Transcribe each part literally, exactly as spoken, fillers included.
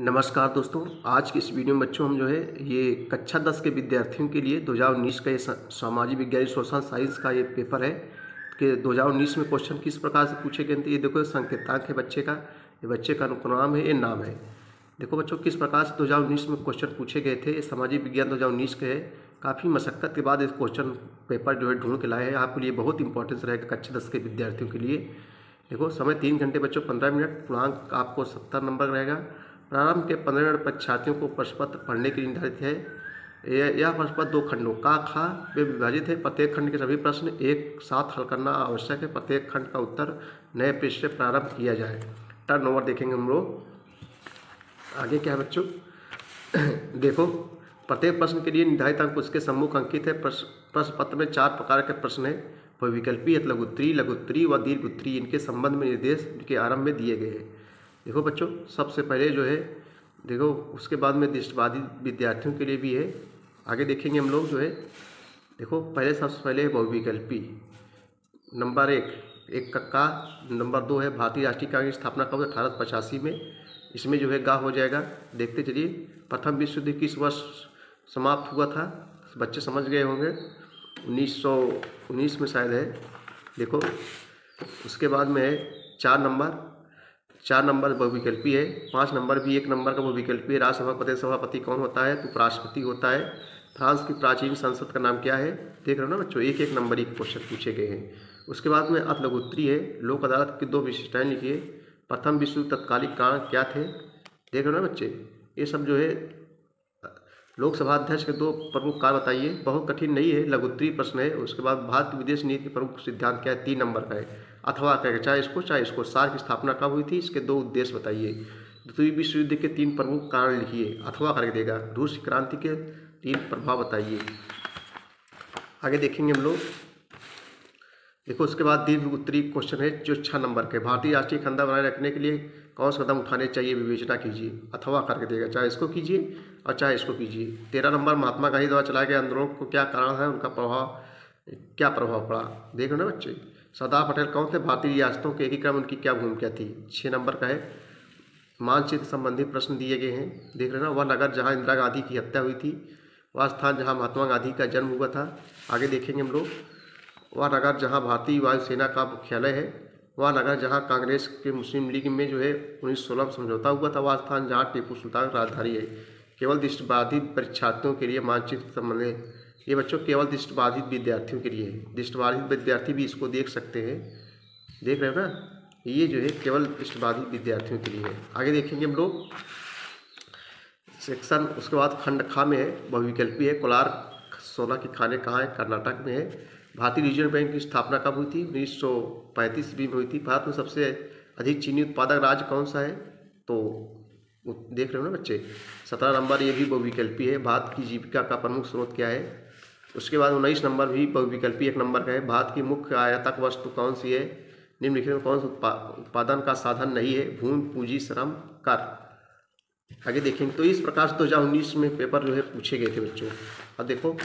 नमस्कार दोस्तों, आज की इस वीडियो में बच्चों हम जो है ये कक्षा दस के विद्यार्थियों के लिए दो हज़ार उन्नीस का ये सामाजिक विज्ञान सोशल साइंस का ये पेपर है कि दो हज़ार उन्नीस में क्वेश्चन किस प्रकार से पूछे गए थे। ये देखो संकेतांक है बच्चे का, ये बच्चे का अनुक्रम है, ये नाम है। देखो बच्चों किस प्रकार से दो हज़ार उन्नीस में क्वेश्चन पूछे गए थे। सामाजिक विज्ञान दो हज़ार उन्नीस के है, काफ़ी मशक्कत के बाद इस क्वेश्चन पेपर जो है ढूंढ के लाए हैं। आपके लिए बहुत इंपॉर्टेंस रहेगा कक्षा दस के विद्यार्थियों के लिए। देखो समय तीन घंटे बच्चों पंद्रह मिनट, पूर्णांक आपको सत्तर नंबर रहेगा। प्रारंभ के पंद्रह मिनट परीक्षार्थियों को प्रश्नपत्र पढ़ने के लिए निर्धारित है। यह प्रश्नपत्र दो खंडों का खा में विभाजित है। प्रत्येक खंड के सभी प्रश्न एक साथ हल करना आवश्यक है। प्रत्येक खंड का उत्तर नए पेज से प्रारंभ किया जाए। टर्नओवर देखेंगे हम लोग आगे क्या है बच्चों। देखो प्रत्येक प्रश्न के लिए निर्धारित अंक उसके सम्मुख अंकित है। प्रश्नपत्र में चार प्रकार के प्रश्न हैं, बहुविकल्पीय, लघुत्तरीय, लघुत्तरीय व दीर्घ उत्तरीय। इनके संबंध में निर्देश इनके आरंभ में दिए गए हैं। देखो बच्चों सबसे पहले जो है, देखो उसके बाद में दृष्टिवादी विद्यार्थियों के लिए भी है। आगे देखेंगे हम लोग जो है, देखो पहले सबसे पहले है बहुविकल्पी। नंबर एक एक कक्का। नंबर दो है भारतीय राष्ट्रीय कांग्रेस की स्थापना कब, अठारह सौ पचासी में। इसमें जो है गा हो जाएगा। देखते चलिए प्रथम विश्व युद्ध किस वर्ष समाप्त हुआ था, बच्चे समझ गए होंगे, उन्नीस सौ उन्नीस में शायद है। देखो उसके बाद में है चार नंबर चार नंबर बहुविकल्पी है। पाँच नंबर भी एक नंबर का बहुविकल्पी है। राज्यसभा का सभापति कौन होता है, तो उपराष्ट्रपति होता है। फ्रांस की प्राचीन संसद का नाम क्या है। देख रहे हो ना बच्चों, एक एक नंबर ही क्वेश्चन पूछे गए हैं। उसके बाद में अति लघुत्तरीय है। लोक अदालत की दो विशिष्टताएं लिखिए। प्रथम विश्व युद्ध तत्कालिक कारण क्या थे। देख रहे हो ना बच्चे, ये सब जो है लोकसभा अध्यक्ष के दो प्रमुख कारण बताइए। बहुत कठिन नहीं है, लघुत्तरीय प्रश्न है। उसके बाद भारत की विदेश नीति के प्रमुख सिद्धांत क्या है, तीन नंबर का है। अथवा कहेगा चाहे इसको चाहे इसको। सार की स्थापना कब हुई थी, इसके दो उद्देश्य बताइए। द्वितीय विश्व युद्ध के तीन प्रमुख कारण लिखिए। अथवा करके देगा रूस क्रांति के तीन प्रभाव बताइए। आगे देखेंगे हम लोग। देखो उसके बाद दीर्घ उत्तरीय क्वेश्चन है जो छः नंबर के। भारतीय राष्ट्रीय खंडा बनाए रखने के लिए कौन से कदम उठाने चाहिए, विवेचना कीजिए। अथवा करके देगा चाहे इसको कीजिए और चाहे इसको कीजिए। तेरह नंबर महात्मा गांधी द्वारा चलाए गए आंदोलन को क्या कारण है, उनका प्रभाव क्या प्रभाव पड़ा। देख रहे हो ना बच्चे। सरदार पटेल कौन थे, भारतीय रियासतों के एकीकरण उनकी क्या भूमिका थी। छः नंबर का है। मानचित्र संबंधी प्रश्न दिए गए हैं। देख रहे ना, वह नगर जहां इंदिरा गांधी की हत्या हुई थी, वह स्थान जहां महात्मा गांधी का जन्म हुआ था। आगे देखेंगे हम लोग। वह नगर जहां भारतीय वायुसेना का मुख्यालय है। वह नगर जहां कांग्रेस के मुस्लिम लीग में जो है उन्नीस सौ सोलह में समझौता हुआ था। वह स्थान जहाँ टीपू सुल्तान राजधानी है। केवल दृष्टिबाधित परीक्षार्थियों के लिए मानचित्र संबंधी, ये बच्चों केवल दृष्टिबाधित विद्यार्थियों के लिए है। दृष्टिबाधित विद्यार्थी भी इसको देख सकते हैं। देख रहे हो ना, ये जो है केवल दृष्टिबाधित विद्यार्थियों के लिए है। आगे देखेंगे हम लोग सेक्शन। उसके बाद खंड खा में है, बहुविकल्पी है। कोलार सोना की खाने कहाँ है, कर्नाटक में है। भारतीय रिजर्व बैंक की स्थापना कब हुई थी, उन्नीस सौ पैंतीस में हुई थी। भारत में सबसे अधिक चीनी उत्पादक राज्य कौन सा है, तो देख रहे हो ना बच्चे। सत्रह नंबर ये भी बहुविकल्पी है। भारत की जीविका का प्रमुख स्रोत क्या है। उसके बाद उन्नीस नंबर भी बहुविकल्पी एक नंबर का है। भारत की मुख्य आयातक वस्तु कौन सी है, निम्नलिखित में कौन सा उत्पा, उत्पादन का साधन नहीं है, भूमि, पूंजी, श्रम, कर। आगे देखेंगे। तो इस प्रकार से दो हज़ार उन्नीस में पेपर जो है पूछे गए थे बच्चों। अब देखो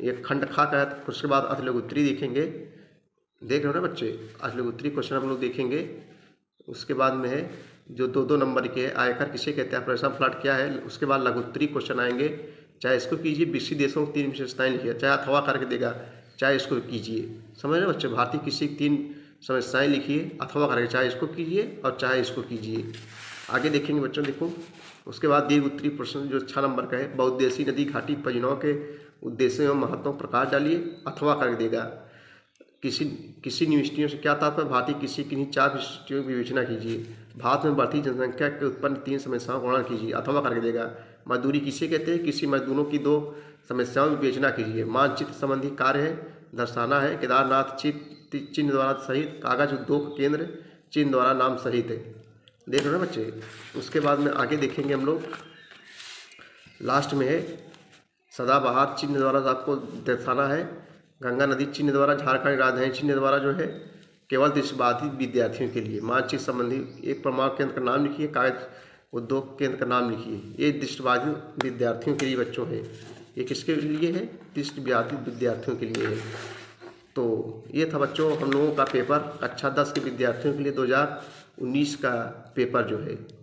ये खंड खा का है। उसके बाद अति लघुत्तरीय देखेंगे। देख रहे हो ना बच्चे, अति लघुत्तरीय क्वेश्चन हम लोग देखेंगे। उसके बाद में है जो दो दो नंबर के, आयकर किसे कहते हैं, ऑपरेशन फ्लड क्या है। उसके बाद लघुत्तरीय क्वेश्चन आएंगे, चाहे इसको कीजिए, बीसी देशों की तीन विशेषताएं लिखिए। चाहे अथवा करके देगा चाहे इसको कीजिए। समझ रहे बच्चे, भारतीय कृषि की तीन समस्याएं लिखिए। अथवा करके चाहे इसको कीजिए और चाहे इसको कीजिए। आगे देखेंगे बच्चों। देखो उसके बाद दीर्घ उत्तरीय प्रश्न जो छः नंबर का है, बहुउद्देशीय नदी घाटी परियोजनाओं के उद्देश्य एवं महत्वपूर्ण प्रकाश डालिए। अथवा करके देगा किसी किसी यूनिवर्सिटियों से क्या तात्पर्य, भारतीय किसी किन्हीं चार यूनिवर्सिटियों की विवेचना कीजिए। भारत में बढ़ती जनसंख्या के उत्पन्न तीन समस्याओं का वर्णन कीजिए। अथवा करके देगा मजदूरी किसे कहते हैं, किसी मजदूरों की दो समस्याओं की विवेचना कीजिए। मानचित्र संबंधी कार्य है, दर्शाना है। केदारनाथ चिन्ह द्वारा सहित कागज उद्योग केंद्र चिन्ह द्वारा नाम सहित है। देख रहे हो ना बच्चे। उसके बाद में आगे देखेंगे हम लोग। लास्ट में है सदाबहार चिन्ह द्वारा आपको दर्शाना है। गंगा नदी चिन्ह द्वारा, झारखंड राजधानी चिन्ह द्वारा जो है केवल दृष्टिबाधित विद्यार्थियों के लिए। मानचित्र संबंधी एक प्रमाण केंद्र का नाम लिखिए, कागज उद्योग केंद्र का नाम लिखिए। ये दृष्टिबाधित विद्यार्थियों के लिए बच्चों है। ये किसके लिए है, दृष्टिबाधित विद्यार्थियों के लिए है। तो ये था बच्चों हम लोगों का पेपर कक्षा दस के विद्यार्थियों के लिए दो हज़ार उन्नीस का पेपर जो है।